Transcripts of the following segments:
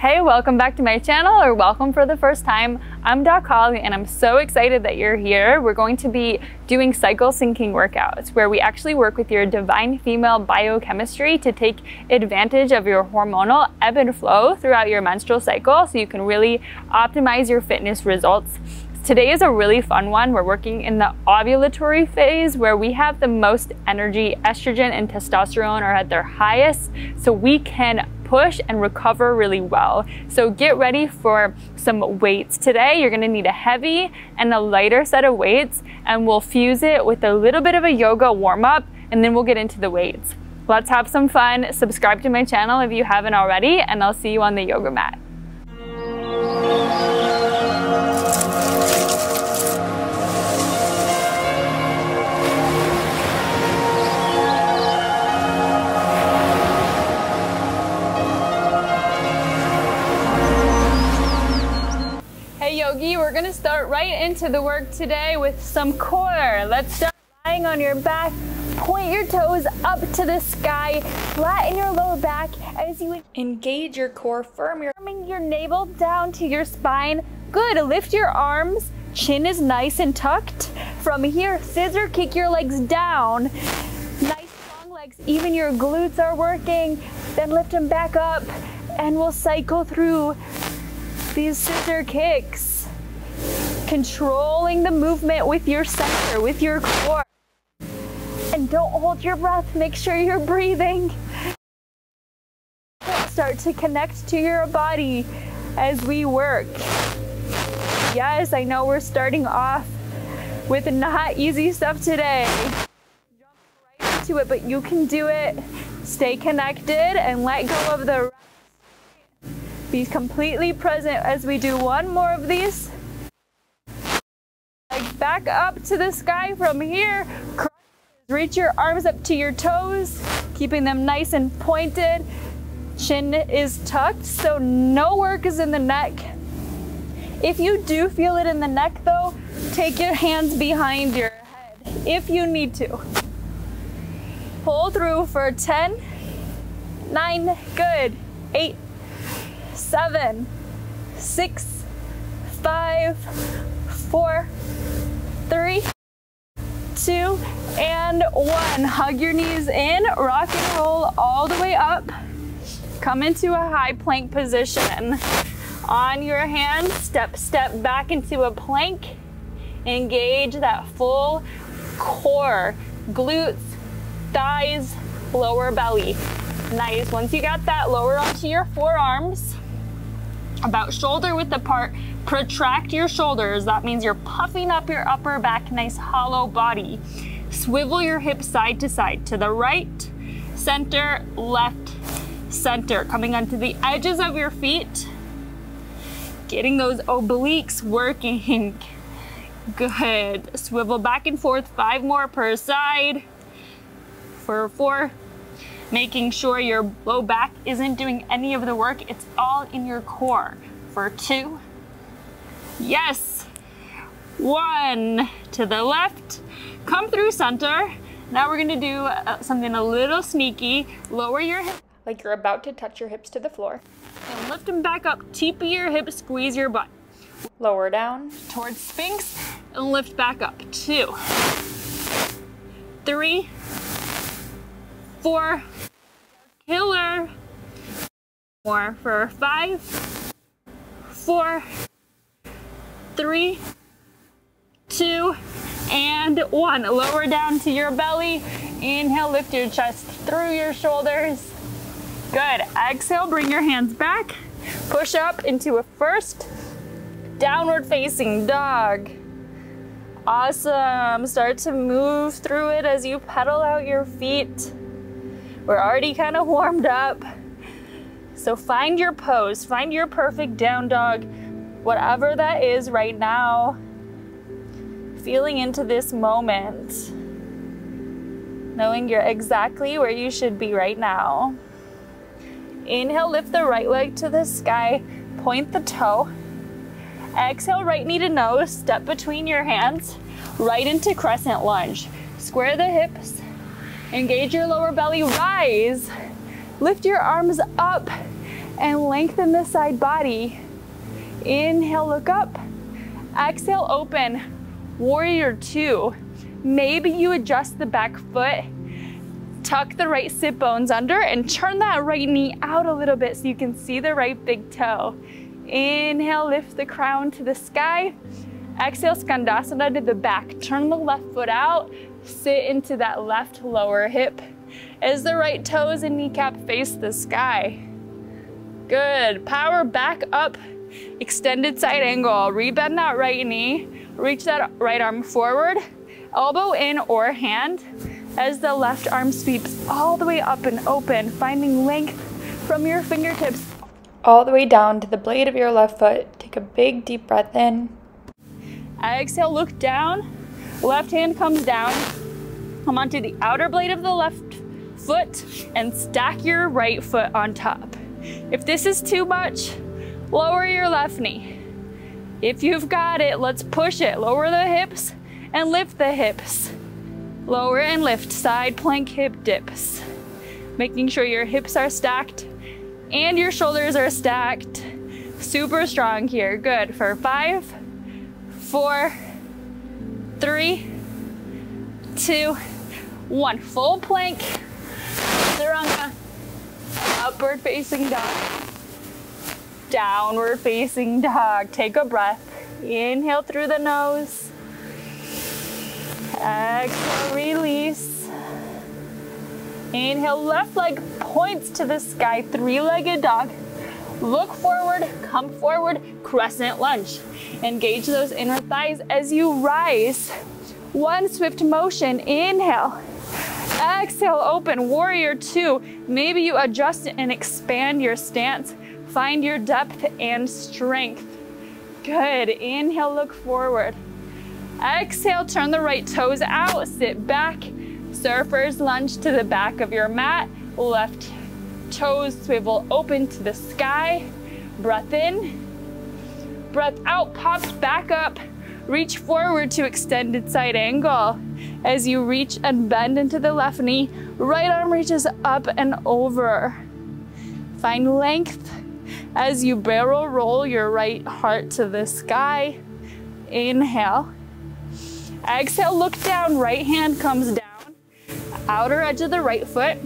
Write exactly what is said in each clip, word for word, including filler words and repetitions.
Hey, welcome back to my channel, or welcome for the first time. I'm Doc Holly and I'm so excited that you're here. We're going to be doing cycle syncing workouts where we actually work with your divine female biochemistry to take advantage of your hormonal ebb and flow throughout your menstrual cycle so you can really optimize your fitness results. Today is a really fun one. We're working in the ovulatory phase where we have the most energy. Estrogen and testosterone are at their highest, so we can push and recover really well. So get ready for some weights today. You're gonna need a heavy and a lighter set of weights, and we'll fuse it with a little bit of a yoga warm up, and then we'll get into the weights. Let's have some fun. Subscribe to my channel if you haven't already, and I'll see you on the yoga mat. We're gonna start right into the work today with some core. Let's start lying on your back. Point your toes up to the sky. Flatten your lower back as you engage your core. Firm your, your navel down to your spine. Good, lift your arms. Chin is nice and tucked. From here, scissor kick your legs down. Nice long legs, even your glutes are working. Then lift them back up and we'll cycle through these scissor kicks. Controlling the movement with your center, with your core. And don't hold your breath, make sure you're breathing. Start to connect to your body as we work. Yes, I know we're starting off with not easy stuff today. Jump right into it, but you can do it. Stay connected and let go of the rest. Be completely present as we do one more of these. Back up to the sky from here. Crunches. Reach your arms up to your toes, keeping them nice and pointed. Chin is tucked, so no work is in the neck. If you do feel it in the neck though, take your hands behind your head if you need to. Pull through for ten, nine, good, eight, seven, six, five, four, three, two, and one. Hug your knees in, rock and roll all the way up. Come into a high plank position. On your hands, step, step back into a plank. Engage that full core, glutes, thighs, lower belly. Nice, once you got that, lower onto your forearms, about shoulder width apart. Protract your shoulders. That means you're puffing up your upper back, nice hollow body. Swivel your hips side to side, to the right, center, left, center. Coming onto the edges of your feet. Getting those obliques working. Good. Swivel back and forth, five more per side. For four. Making sure your low back isn't doing any of the work. It's all in your core. For two. Yes, one, to the left, come through center. Now we're gonna do uh, something a little sneaky. Lower your hips like you're about to touch your hips to the floor. And lift them back up, teepee your hips, squeeze your butt. Lower down towards Sphinx and lift back up. Two, three, four, killer. More for five, four, three, two, and one. Lower down to your belly. Inhale, lift your chest through your shoulders. Good. Exhale, bring your hands back. Push up into a first downward facing dog. Awesome. Start to move through it as you pedal out your feet. We're already kind of warmed up. So find your pose. Find your perfect down dog. Whatever that is right now, feeling into this moment, knowing you're exactly where you should be right now. Inhale, lift the right leg to the sky, point the toe. Exhale, right knee to nose, step between your hands, right into crescent lunge. Square the hips, engage your lower belly, rise. Lift your arms up and lengthen the side body. Inhale, look up. Exhale, open. Warrior two. Maybe you adjust the back foot, tuck the right sit bones under, and turn that right knee out a little bit so you can see the right big toe. Inhale, lift the crown to the sky. Exhale, skandasana to the back. Turn the left foot out, sit into that left lower hip as the right toes and kneecap face the sky. Good, power back up, extended side angle. Rebend that right knee, reach that right arm forward, elbow in or hand as the left arm sweeps all the way up and open, finding length from your fingertips all the way down to the blade of your left foot. Take a big deep breath in. Exhale, look down. Left hand comes down. Come onto the outer blade of the left foot and stack your right foot on top. If this is too much, lower your left knee. If you've got it, let's push it. Lower the hips and lift the hips. Lower and lift, side plank hip dips. Making sure your hips are stacked and your shoulders are stacked. Super strong here. Good, for five, four, three, two, one. Full plank, chaturanga, upward facing dog, downward facing dog. Take a breath. Inhale through the nose. Exhale, release. Inhale, left leg points to the sky, three-legged dog. Look forward, come forward, crescent lunge. Engage those inner thighs as you rise. One swift motion, inhale. Exhale, open, warrior two. Maybe you adjust and expand your stance. Find your depth and strength. Good, inhale, look forward. Exhale, turn the right toes out, sit back. Surfer's lunge to the back of your mat, left toes swivel open to the sky. Breath in, breath out, pop back up, reach forward to extended side angle. As you reach and bend into the left knee, right arm reaches up and over. Find length as you barrel roll your right heart to the sky. Inhale, exhale, look down, right hand comes down, outer edge of the right foot.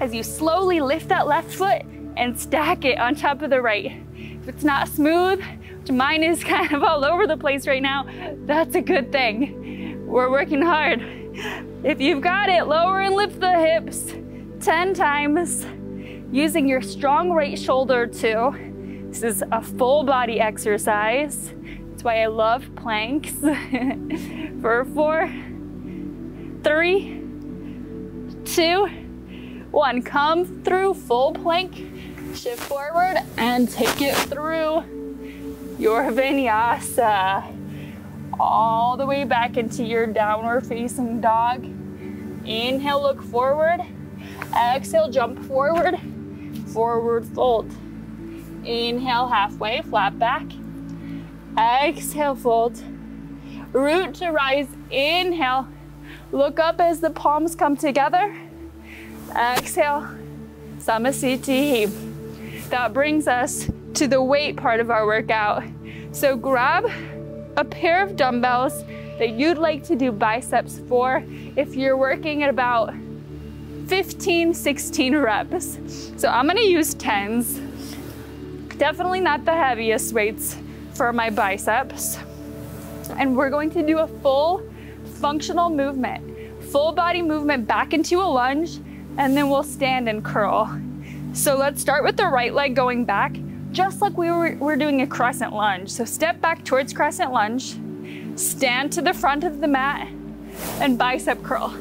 As you slowly lift that left foot and stack it on top of the right. If it's not smooth, which mine is kind of all over the place right now, that's a good thing. We're working hard. If you've got it, lower and lift the hips ten times, using your strong right shoulder too. This is a full body exercise. That's why I love planks. For four, three, two, one, come through full plank, shift forward and take it through your vinyasa. All the way back into your downward facing dog. Inhale, look forward. Exhale, jump forward, forward fold. Inhale, halfway, flat back. Exhale, fold. Root to rise, inhale. Look up as the palms come together. Exhale, samasiti. That brings us to the weight part of our workout. So grab a pair of dumbbells that you'd like to do biceps for if you're working at about fifteen, sixteen reps. So I'm gonna use tens. Definitely not the heaviest weights for my biceps. And we're going to do a full functional movement, full body movement back into a lunge, and then we'll stand and curl. So let's start with the right leg going back, just like we were, we're doing a crescent lunge. So step back towards crescent lunge, stand to the front of the mat, and bicep curl.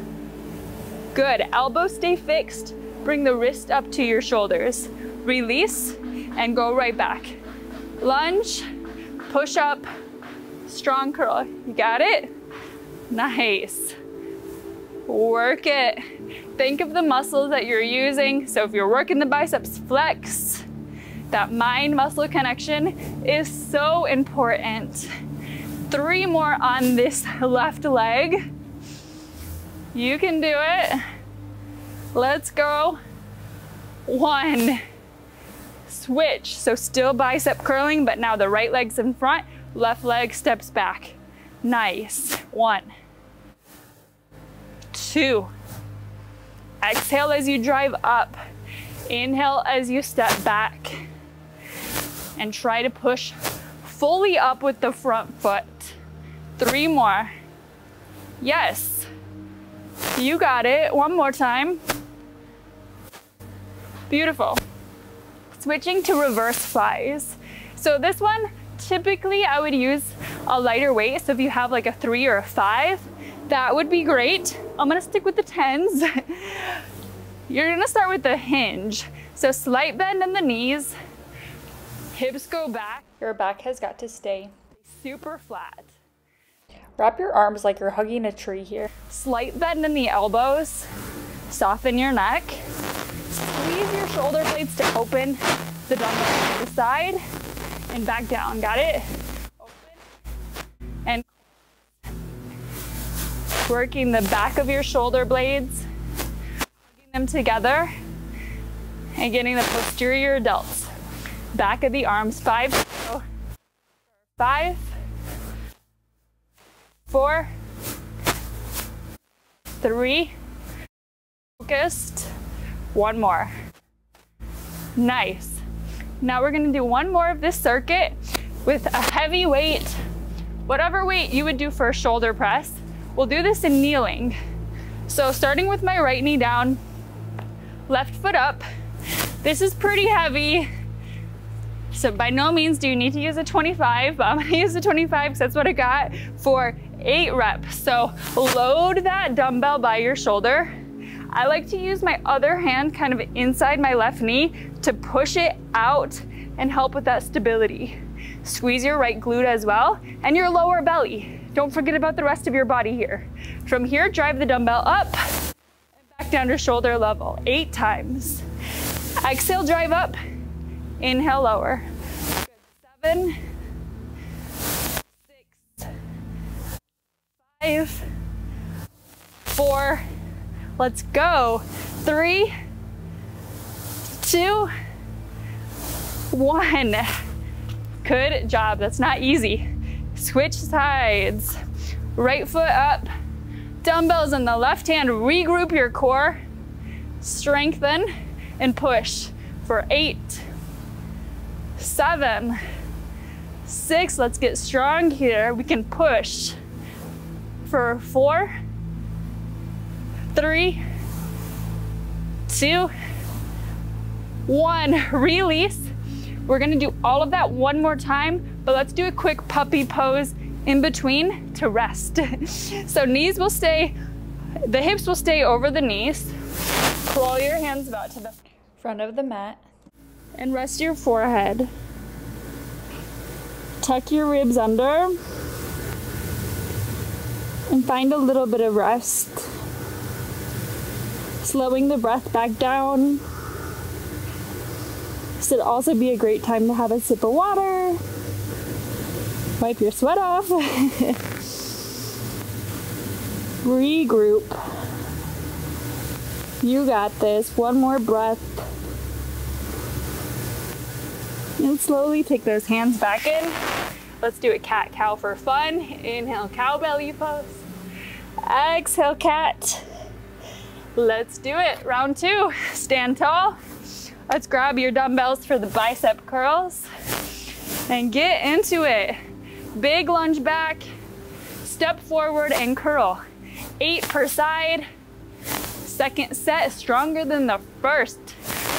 Good, elbows stay fixed, bring the wrist up to your shoulders. Release, and go right back. Lunge, push up, strong curl. You got it? Nice. Work it. Think of the muscles that you're using. So if you're working the biceps, flex. That mind-muscle connection is so important. Three more on this left leg. You can do it. Let's go. One. switch. So still bicep curling, but now the right leg's in front, left leg steps back. Nice. One, two. Exhale as you drive up. Inhale as you step back. And try to push fully up with the front foot. Three more. Yes. You got it. One more time. Beautiful. Switching to reverse flies. So this one, typically I would use a lighter weight. So if you have like a three or a five, that would be great. I'm gonna stick with the tens. You're gonna start with the hinge. So slight bend in the knees, hips go back. Your back has got to stay super flat. Wrap your arms like you're hugging a tree here. Slight bend in the elbows, soften your neck. Squeeze your shoulder blades to open the dumbbell to the side and back down, got it? Open and working the back of your shoulder blades, hugging them together and getting the posterior delts. Back of the arms, five, five, four, three, focused. One more. Nice. Now we're gonna do one more of this circuit with a heavy weight. Whatever weight you would do for a shoulder press. We'll do this in kneeling. So starting with my right knee down, left foot up. This is pretty heavy. So by no means do you need to use a twenty-five, but I'm gonna use a twenty-five because that's what I got for eight reps. So load that dumbbell by your shoulder. I like to use my other hand kind of inside my left knee to push it out and help with that stability. Squeeze your right glute as well and your lower belly. Don't forget about the rest of your body here. From here, drive the dumbbell up and back down to shoulder level, eight times. Exhale, drive up, inhale, lower. Good, seven, six, five, four, let's go. Three, two, one. Good job, that's not easy. Switch sides. Right foot up, dumbbells in the left hand, regroup your core, strengthen and push for eight, seven, six, let's get strong here. We can push for four, three, two, one, release. We're gonna do all of that one more time, but let's do a quick puppy pose in between to rest. So knees will stay, the hips will stay over the knees. Claw your hands about to the front of the mat and rest your forehead. Tuck your ribs under and find a little bit of rest. Slowing the breath back down. This would also be a great time to have a sip of water. Wipe your sweat off. Regroup. You got this. One more breath. And slowly take those hands back in. Let's do a cat-cow for fun. Inhale, cow belly pose. Exhale, cat. Let's do it. Round two. Stand tall. Let's grab your dumbbells for the bicep curls and get into it. Big lunge back, step forward and curl. Eight per side. Second set stronger than the first.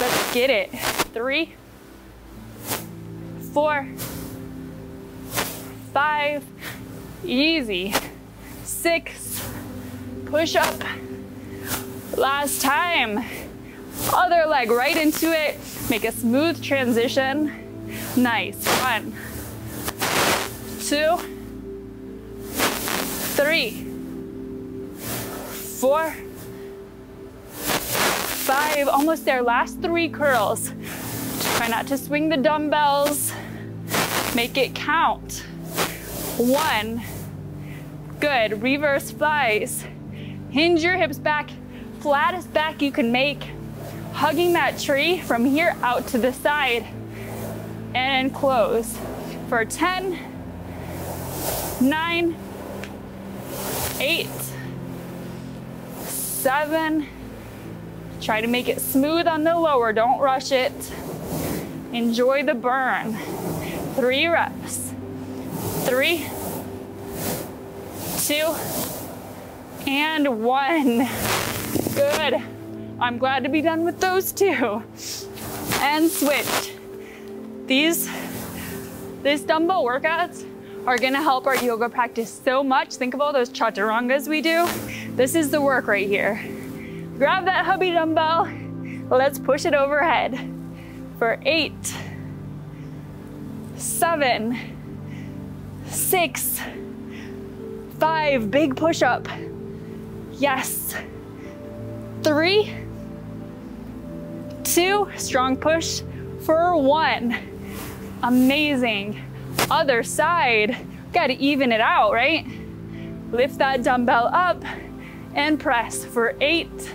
Let's get it. Three, four, five, easy. Six, push up. Last time. Other leg right into it. Make a smooth transition. Nice. One, two, three, four, five. Almost there. Last three curls. Try not to swing the dumbbells. Make it count. One. Good. Reverse flies. Hinge your hips back. Flattest back you can make, hugging that tree from here out to the side. and close for ten, nine, eight, seven. Try to make it smooth on the lower, don't rush it. Enjoy the burn. Three reps. Three, two, and one. Good. I'm glad to be done with those two. And switch. These, these dumbbell workouts are gonna help our yoga practice so much. Think of all those chaturangas we do. This is the work right here. Grab that hubby dumbbell. Let's push it overhead for eight, seven, six, five, big push up. Yes. Three, two, strong push for one. Amazing. Other side. Gotta even it out, right? Lift that dumbbell up and press for eight,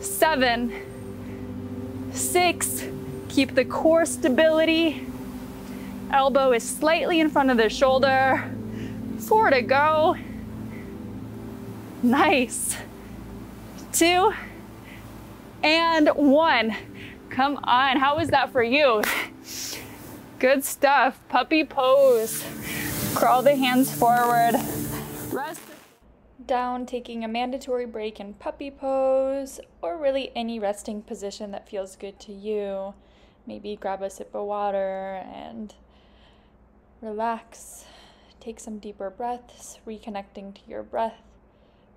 seven, six. Keep the core stability. Elbow is slightly in front of the shoulder. Four to go. Nice. Two and one. Come on, how was that for you? Good stuff. Puppy pose. Crawl the hands forward. Rest down, taking a mandatory break in puppy pose, or really any resting position that feels good to you. Maybe grab a sip of water and relax. Take some deeper breaths, reconnecting to your breath,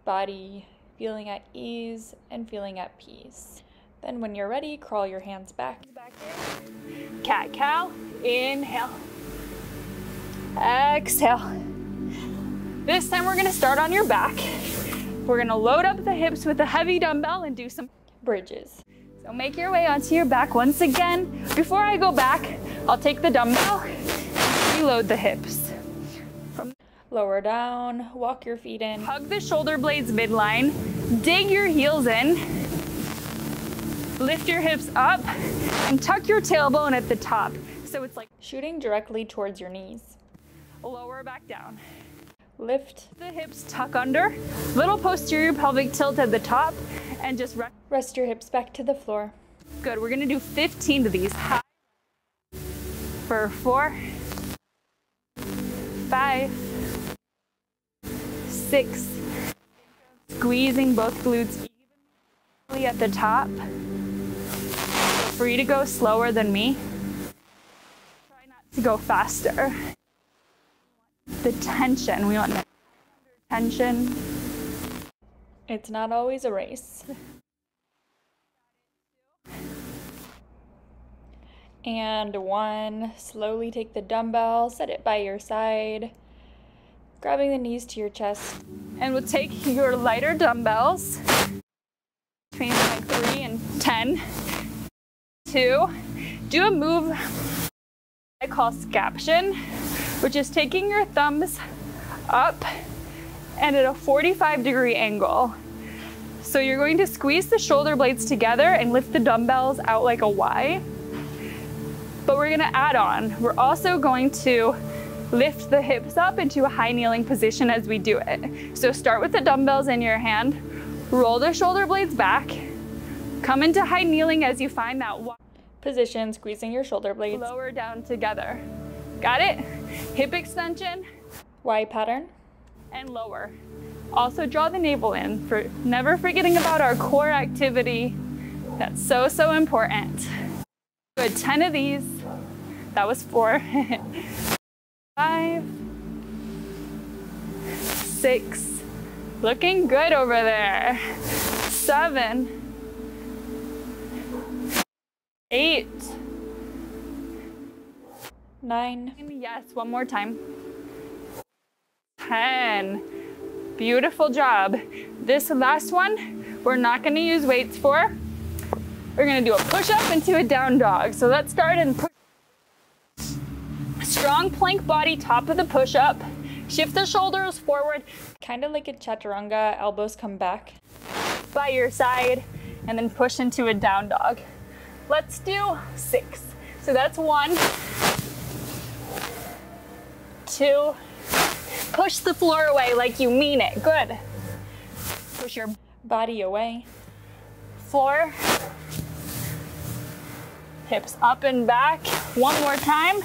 body, feeling at ease and feeling at peace. Then when you're ready, crawl your hands back. Cat-cow, inhale, exhale. This time we're gonna start on your back. We're gonna load up the hips with a heavy dumbbell and do some bridges. So make your way onto your back once again. Before I go back, I'll take the dumbbell and reload the hips. From lower down, walk your feet in. Hug the shoulder blades midline, dig your heels in, lift your hips up, and tuck your tailbone at the top. So it's like shooting directly towards your knees. Lower back down. Lift the hips, tuck under, little posterior pelvic tilt at the top, and just rest. Rest your hips back to the floor. Good, we're gonna do fifteen of these. High for four, five, six. Squeezing both glutes evenly at the top. Feel free to go slower than me. Try not to go faster. The tension, we want tension. It's not always a race. And one, slowly take the dumbbell, set it by your side, grabbing the knees to your chest. And we'll take your lighter dumbbells, between like three and ten, two. Do a move I call scaption, which is taking your thumbs up and at a forty-five degree angle. So you're going to squeeze the shoulder blades together and lift the dumbbells out like a Y. But we're gonna add on. We're also going to lift the hips up into a high kneeling position as we do it. So start with the dumbbells in your hand, roll the shoulder blades back, come into high kneeling as you find that Y position, squeezing your shoulder blades. Lower down together. Got it? Hip extension. Y pattern. And lower. Also draw the navel in, for never forgetting about our core activity. That's so, so important. Good, ten of these. That was four. Five. Six. Looking good over there. Seven. Eight. Nine. Yes, one more time. Ten. Beautiful job. This last one, we're not gonna use weights for. We're gonna do a push-up into a down dog. So let's start and push. Strong plank body, top of the push-up. Shift the shoulders forward. Kind of like a chaturanga, elbows come back. By your side, and then push into a down dog. Let's do six. So that's one. two. Push the floor away like you mean it. Good. Push your body away. Floor. Hips up and back. One more time.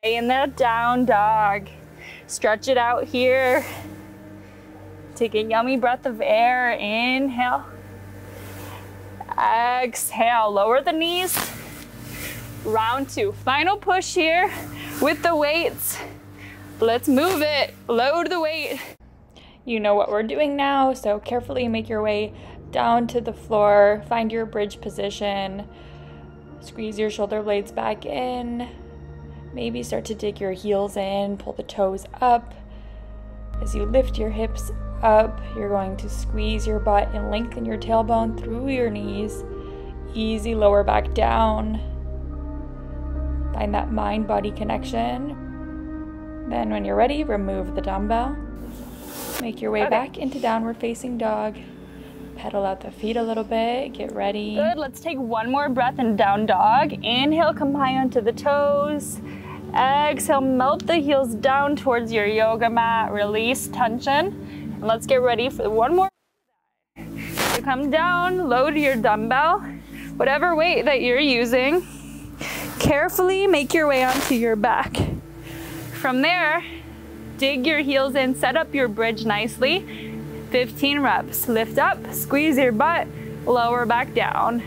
Stay in the down dog. Stretch it out here. Take a yummy breath of air. Inhale. Exhale. Lower the knees. Round two. Final push here with the weights. Let's move it. Load the weight. You know what we're doing now, so carefully make your way down to the floor. Find your bridge position. Squeeze your shoulder blades back in. Maybe start to dig your heels in, pull the toes up. As you lift your hips up, you're going to squeeze your butt and lengthen your tailbone through your knees. Easy lower back down. Find that mind-body connection. Then when you're ready, remove the dumbbell. Make your way okay. back into downward facing dog. Pedal out the feet a little bit, get ready. Good, let's take one more breath in down dog. Inhale, come high onto the toes. Exhale, melt the heels down towards your yoga mat. Release tension. And let's get ready for one more. So come down, load your dumbbell, whatever weight that you're using. Carefully make your way onto your back. From there, dig your heels in, set up your bridge nicely. fifteen reps. Lift up, squeeze your butt, lower back down.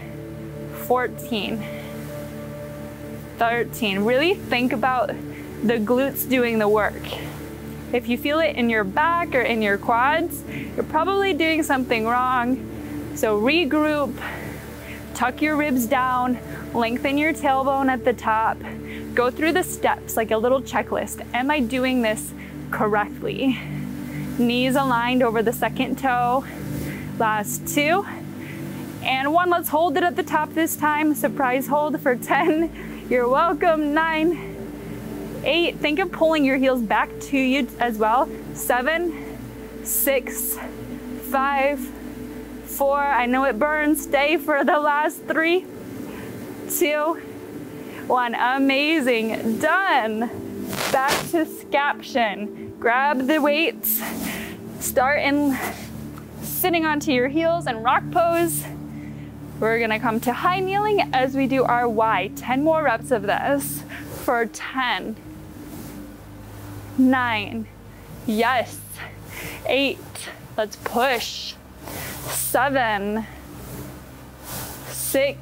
fourteen, thirteen. Really think about the glutes doing the work. If you feel it in your back or in your quads, you're probably doing something wrong. So regroup, tuck your ribs down, lengthen your tailbone at the top. Go through the steps like a little checklist. Am I doing this correctly? Knees aligned over the second toe. Last two. And one, let's hold it at the top this time. Surprise hold for ten. You're welcome. Nine, eight. Think of pulling your heels back to you as well. Seven, six, five, four. I know it burns. Stay for the last three, two, one. Amazing. Done. Back to scaption. Grab the weights, start in sitting onto your heels and rock pose. We're gonna come to high kneeling as we do our Y. ten more reps of this for ten, nine, yes, eight, let's push, seven, six,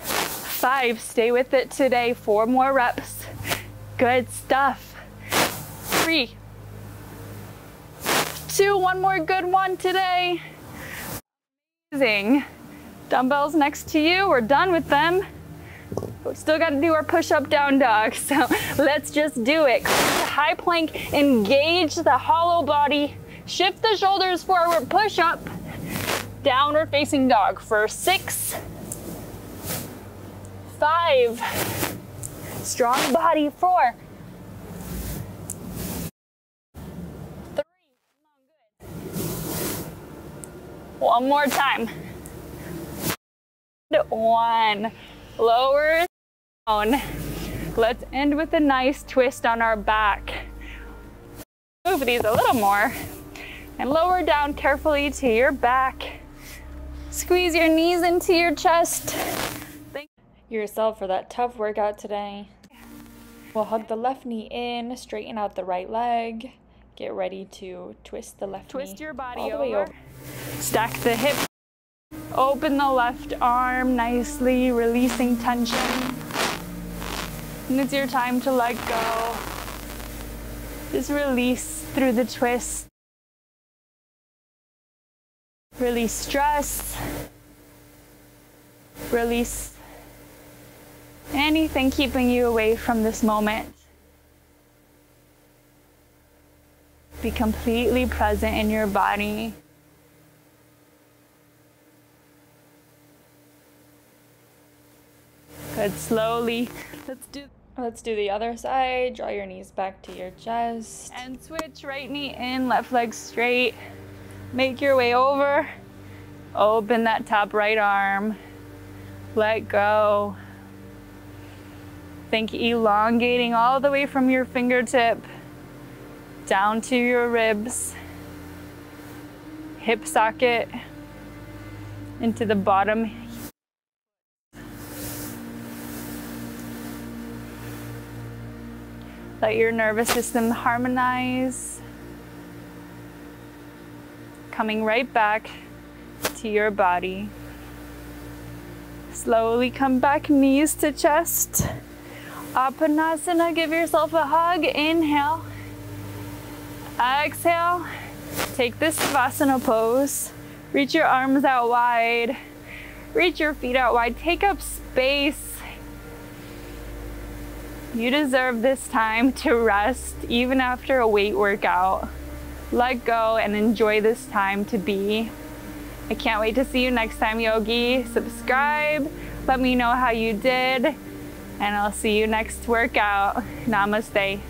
five, stay with it today, four more reps, good stuff. Three, two, one more good one today. Amazing. Dumbbells next to you, we're done with them. We still gotta do our push-up down dog, so let's just do it. High plank, engage the hollow body, shift the shoulders forward, push up, downward facing dog for six, five, strong body, four, one more time. One. Lower down. Let's end with a nice twist on our back. Move these a little more. And lower down carefully to your back. Squeeze your knees into your chest. Thank yourself for that tough workout today. We'll hug the left knee in, straighten out the right leg. Get ready to twist the left twist knee your body all the way over. over. Stack the hip. Open the left arm nicely, releasing tension. And it's your time to let go. Just release through the twist. Release stress. Release anything keeping you away from this moment. Be completely present in your body. Good, slowly. Let's do Let's do the other side. Draw your knees back to your chest. And switch, right knee in, left leg straight. Make your way over. Open that top right arm. Let go. Think elongating all the way from your fingertip down to your ribs, hip socket, into the bottom. Let your nervous system harmonize, coming right back to your body. Slowly come back, knees to chest. Apanasana, give yourself a hug. Inhale, exhale. Take this savasana pose. Reach your arms out wide. Reach your feet out wide. Take up space. You deserve this time to rest, even after a weight workout. Let go and enjoy this time to be. I can't wait to see you next time, Yogi. Subscribe, let me know how you did, and I'll see you next workout. Namaste.